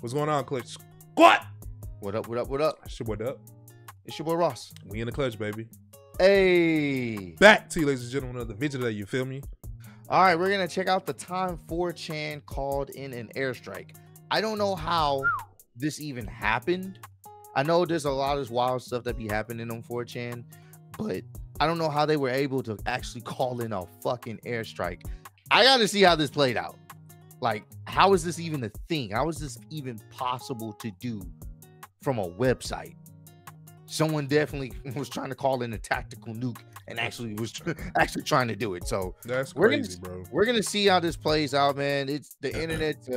What's going on, Clutch Squad? What up, what up, what up? It's your boy Dup. It's your boy Ross. We in the Clutch, baby. Hey. Back to you, ladies and gentlemen, another video today, you feel me? All right, we're going to check out the time 4chan called in an airstrike. I don't know how this even happened. I know there's a lot of wild stuff that be happening on 4chan, but I don't know how they were able to actually call in a fucking airstrike. I got to see how this played out. Like, how is this even a thing? How is this even possible to do from a website? Someone definitely was trying to call in a tactical nuke and actually was trying to do it. So that's crazy, bro. We're gonna see how this plays out, man. It's the internet.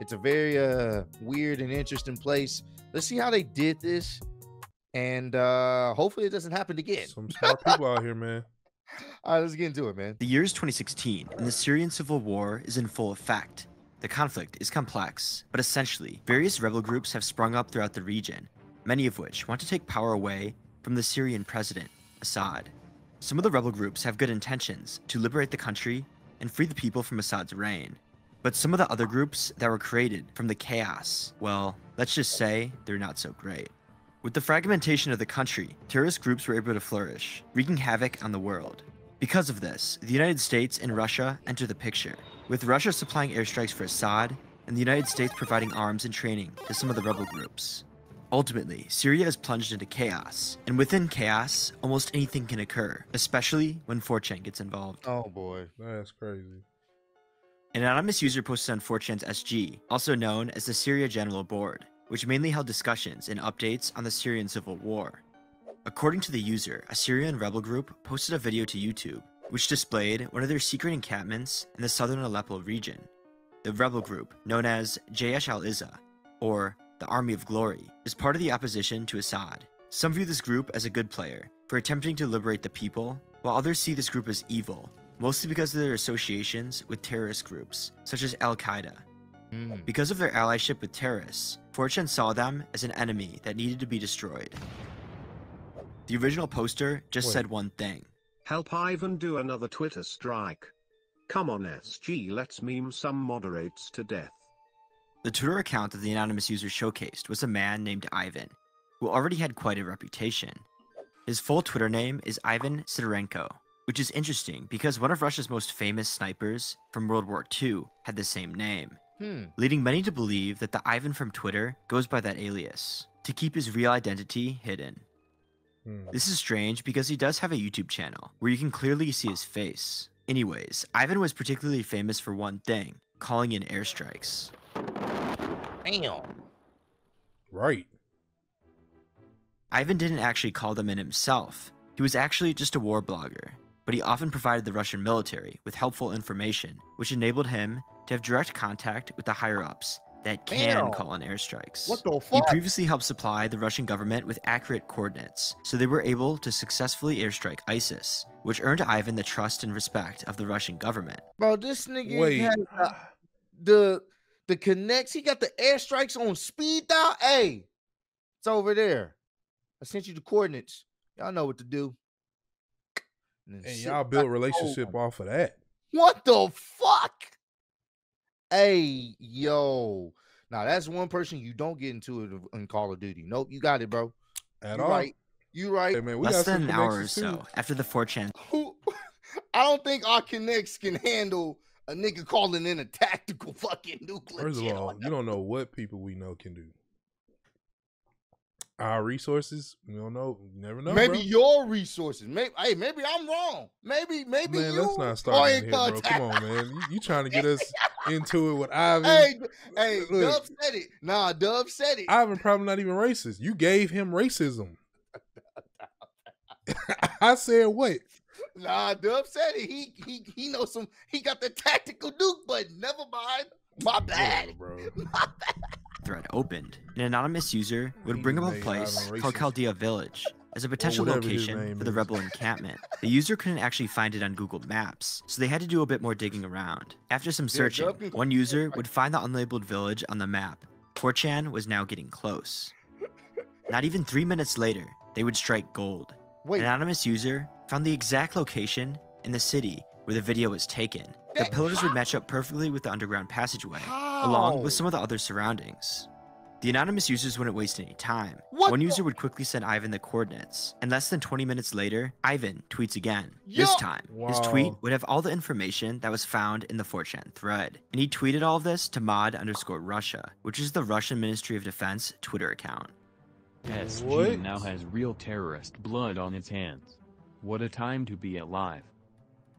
It's a very weird and interesting place. Let's see how they did this, and hopefully it doesn't happen again. Some smart people out here, man. All right, let's get into it, man. The year is 2016, and the Syrian civil war is in full effect. The conflict is complex, but essentially, various rebel groups have sprung up throughout the region, many of which want to take power away from the Syrian president, Assad. Some of the rebel groups have good intentions to liberate the country and free the people from Assad's reign. But some of the other groups that were created from the chaos, well, let's just say they're not so great. With the fragmentation of the country, terrorist groups were able to flourish, wreaking havoc on the world. Because of this, the United States and Russia enter the picture, with Russia supplying airstrikes for Assad and the United States providing arms and training to some of the rebel groups. Ultimately, Syria is plunged into chaos, and within chaos, almost anything can occur, especially when 4chan gets involved. Oh boy, that's crazy. An anonymous user posted on 4chan's SG, also known as the Syria General Board, which mainly held discussions and updates on the Syrian civil war. According to the user, a Syrian rebel group posted a video to YouTube, which displayed one of their secret encampments in the southern Aleppo region. The rebel group, known as Jaysh al-Izza, or the Army of Glory, is part of the opposition to Assad. Some view this group as a good player for attempting to liberate the people, while others see this group as evil, mostly because of their associations with terrorist groups, such as Al-Qaeda. Because of their allyship with terrorists, 4chan saw them as an enemy that needed to be destroyed. The original poster just said one thing. Help Ivan do another Twitter strike. Come on SG, let's meme some moderates to death. The Twitter account that the anonymous user showcased was a man named Ivan, who already had quite a reputation. His full Twitter name is Ivan Sidorenko, which is interesting because one of Russia's most famous snipers from World War II had the same name. Leading many to believe that the Ivan from Twitter goes by that alias to keep his real identity hidden. This is strange because he does have a YouTube channel where you can clearly see his face. Anyways, Ivan was particularly famous for one thing, calling in airstrikes. Damn. Right. Ivan didn't actually call them in himself. He was actually just a war blogger, but he often provided the Russian military with helpful information, which enabled him to have direct contact with the higher-ups that can call in airstrikes. What the fuck? He previously helped supply the Russian government with accurate coordinates, so they were able to successfully airstrike ISIS, which earned Ivan the trust and respect of the Russian government. Bro, this nigga has the connects. He got the airstrikes on speed dial. Hey, it's over there. I sent you the coordinates. Y'all know what to do. And y'all build relationship off of that. What the fuck? Hey, yo. Now, that's one person you don't get into it in Call of Duty. Nope, you got it, bro. At all. Right. You right. Hey, man, less than an hour or so after the 4chan. I don't think our connects can handle a nigga calling in a tactical fucking nuclear. First of all, you don't know what people we know can do. Our resources, we don't know. You never know. Maybe your resources. Maybe, hey, maybe I'm wrong. Maybe man, you. Let's not start in here, bro. Come on, man. You trying to get us into it with Ivan? Hey, Dove said it. Nah, Dove said it. Ivan probably not even racist. You gave him racism. I said what? Nah, Dove said it. He knows some. He got the tactical nuke button. Never mind. My bad, yeah, bro. My bad. Thread opened, an anonymous user would bring up a place called Chaldea Village as a potential location for the rebel encampment. The user couldn't actually find it on Google Maps, so they had to do a bit more digging around. After some searching, one user would find the unlabeled village on the map. 4chan was now getting close. Not even 3 minutes later, they would strike gold. An anonymous user found the exact location in the city where the video was taken. The pillars would match up perfectly with the underground passageway, along with some of the other surroundings. The anonymous users wouldn't waste any time. One user would quickly send Ivan the coordinates, and less than 20 minutes later, Ivan tweets again. This time, his tweet would have all the information that was found in the 4chan thread, and he tweeted all of this to mod_russia, which is the Russian Ministry of Defense Twitter account. SG now has real terrorist blood on its hands. What a time to be alive.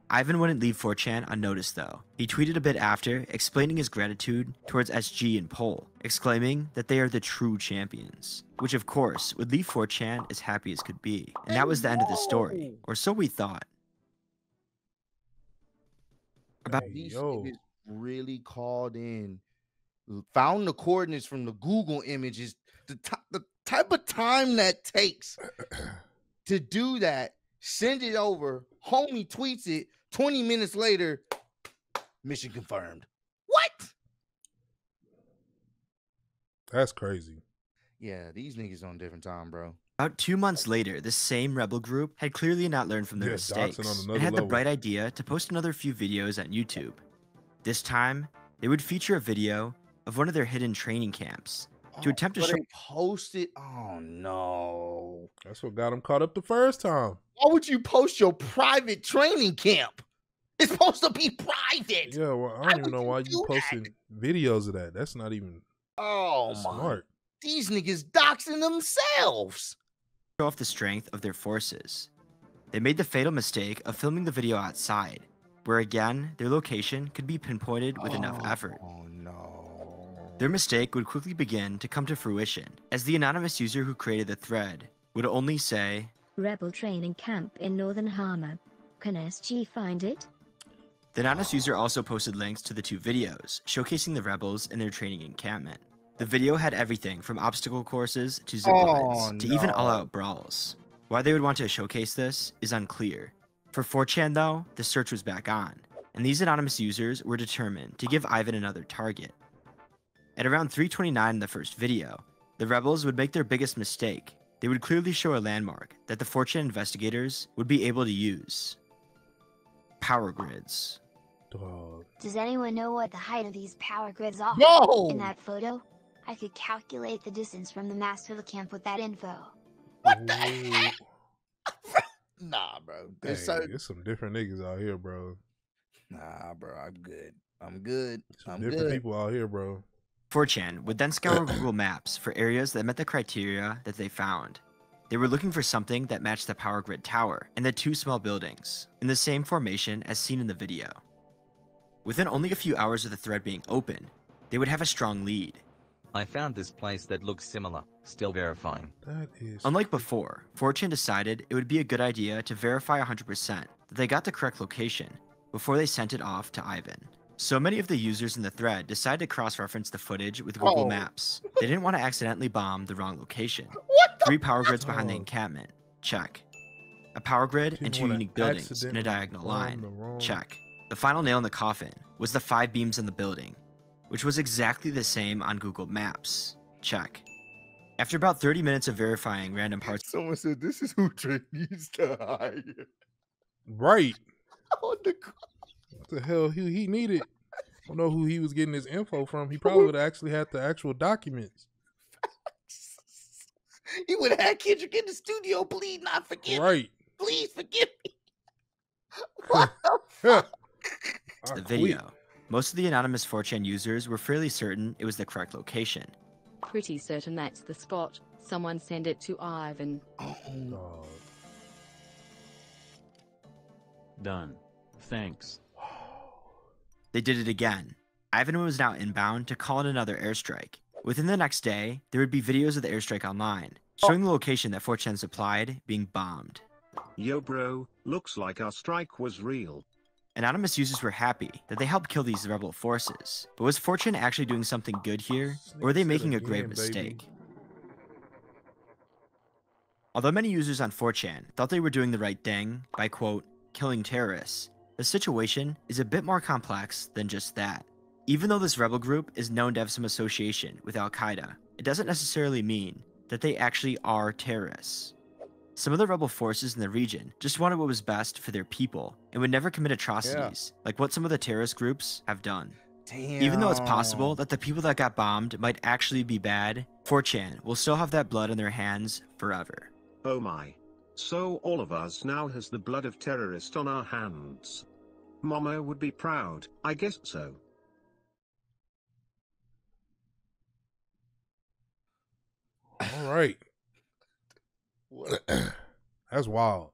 Ivan wouldn't leave 4chan unnoticed though. He tweeted a bit after, explaining his gratitude towards SG and Pol, exclaiming that they are the true champions, which of course would leave 4chan as happy as could be. And that was the end of the story, or so we thought. These niggas really called in, found the coordinates from the Google images, the type of time that takes to do that, send it over, homie tweets it, 20 minutes later, mission confirmed. What? That's crazy. Yeah, these niggas on different time, bro. About 2 months later, this same rebel group had clearly not learned from their mistakes and had the bright idea to post another few videos on YouTube. This time, they would feature a video of one of their hidden training camps to attempt to show. They posted. Oh no! That's what got them caught up the first time. Why would you post your private training camp? It's supposed to be private. Yeah, well, I don't even know why you posted videos of that. That's not even. Oh my! Smart. These niggas doxing themselves. Show off the strength of their forces. They made the fatal mistake of filming the video outside, where again their location could be pinpointed with enough effort. Oh no! Their mistake would quickly begin to come to fruition, as the anonymous user who created the thread would only say, "Rebel training camp in northern Hama. Can SG find it?" The anonymous user also posted links to the two videos, showcasing the rebels in their training encampment. The video had everything from obstacle courses to zip lines to even all-out brawls. Why they would want to showcase this is unclear. For 4chan though, the search was back on, and these anonymous users were determined to give Ivan another target. At around 3:29 in the first video, the rebels would make their biggest mistake. They would clearly show a landmark that the 4chan investigators would be able to use. Power grids. Does anyone know what the height of these power grids are? No! In that photo, I could calculate the distance from the mast of the camp with that info. What the heck? Nah, bro. There's some different niggas out here, bro. Nah, bro. I'm good. I'm good. Some different people out here, bro. 4chan would then scour Google Maps for areas that met the criteria that they found. They were looking for something that matched the power grid tower and the two small buildings, in the same formation as seen in the video. Within only a few hours of the thread being open, they would have a strong lead. I found this place that looks similar, still verifying. Unlike before, 4chan decided it would be a good idea to verify 100% that they got the correct location before they sent it off to Ivan. So many of the users in the thread decided to cross-reference the footage with Google Maps. They didn't want to accidentally bomb the wrong location. What the Three power grids behind the encampment. Check. A power grid and two unique buildings in a diagonal line. Check. The final nail in the coffin was the 5 beams in the building, which was exactly the same on Google Maps. Check. After about 30 minutes of verifying random parts... Someone said, this is who trainees to hire. Right. On the... What the hell he needed? I don't know who he was getting his info from. He probably would have actually had the actual documents. He would have had Kendrick in the studio. Please not forgive me. Please forgive me. What the fuck? The video. Most of the anonymous 4chan users were fairly certain it was the correct location. Pretty certain that's the spot. Someone send it to Ivan. Oh no. Done. Thanks. They did it again. Ivan was now inbound to call in another airstrike. Within the next day, there would be videos of the airstrike online, showing the location that 4chan supplied being bombed. Yo bro, looks like our strike was real. Anonymous users were happy that they helped kill these rebel forces, but was 4chan actually doing something good here, or were they making a grave mistake? Although many users on 4chan thought they were doing the right thing by, quote, killing terrorists, the situation is a bit more complex than just that. Even though this rebel group is known to have some association with Al-Qaeda, it doesn't necessarily mean that they actually are terrorists. Some of the rebel forces in the region just wanted what was best for their people and would never commit atrocities like what some of the terrorist groups have done. Damn. Even though it's possible that the people that got bombed might actually be bad, 4chan will still have that blood in their hands forever. Oh my. So all of us now has the blood of terrorists on our hands. Momo would be proud, I guess so. All right. That's wild.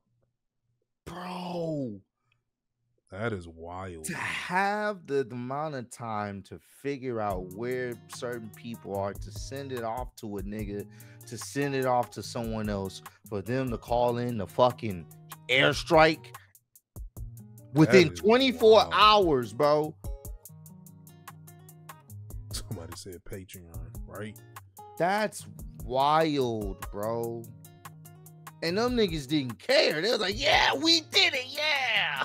Bro. That is wild. To have the amount of time to figure out where certain people are, to send it off to a nigga, to send it off to someone else, for them to call in the fucking airstrike within 24 wild. Hours, bro. Somebody said Patreon, right? That's wild, bro. And them niggas didn't care. They was like, yeah, we did it, yeah.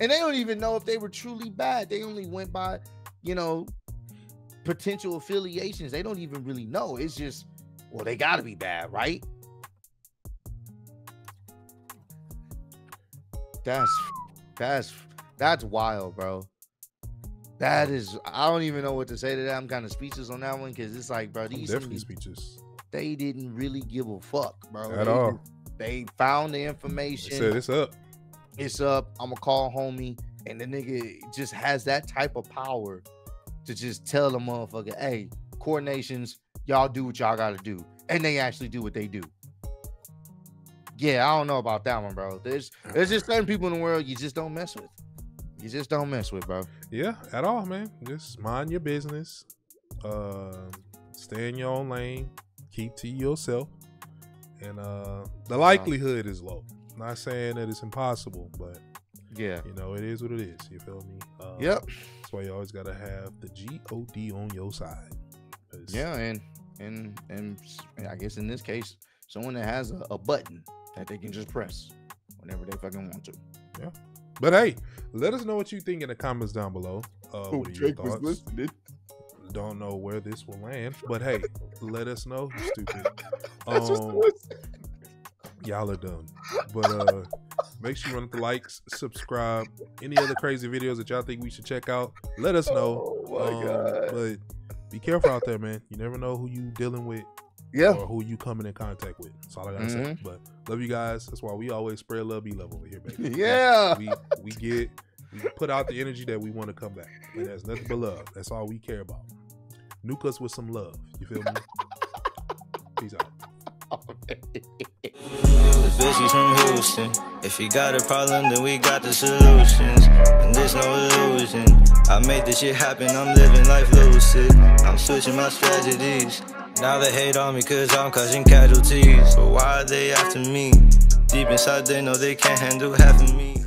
And they don't even know if they were truly bad. They only went by, you know, potential affiliations. They don't even really know. It's just, well, they gotta be bad, right? That's wild, bro. That is, I don't even know what to say to that. I'm kind of speechless on that one, because it's like, bro, these definitely speeches. They didn't really give a fuck, bro. At all. They found the information. They said it's up. It's up. I'm gonna call homie, and the nigga just has that type of power to just tell the motherfucker, "Hey, coordinations, y'all do what y'all gotta do," and they actually do what they do. Yeah, I don't know about that one, bro. There's just certain people in the world you just don't mess with. You just don't mess with, bro. Yeah, at all, man. Just mind your business. Stay in your own lane. Keep to yourself. And the likelihood is low. Not saying that it's impossible, but yeah, you know, it is what it is. You feel me? Yep. That's why you always gotta have the GOD on your side. Yeah, and I guess in this case, someone that has a button that they can just press whenever they fucking want to. Yeah. But hey, let us know what you think in the comments down below. What are your thoughts? Was listening. Don't know where this will land, but hey, let us know. You stupid. Y'all are dumb. But make sure you run up the likes, subscribe. Any other crazy videos that y'all think we should check out, let us know. Oh my God. But be careful out there, man. You never know who you dealing with. Yeah. Or who you coming in contact with. That's all I gotta say. But love you guys. That's why we always spread love, be love over here, baby. Yeah. We put out the energy that we want to come back. And that's nothing but love. That's all we care about. Nuke us with some love. You feel me? Peace out. Bitches from Houston. If you got a problem, then we got the solutions. And there's no illusion. I made this shit happen. I'm living life lucid. I'm switching my strategies. Now they hate on me cause I'm causing casualties. But why are they after me? Deep inside they know they can't handle half of me.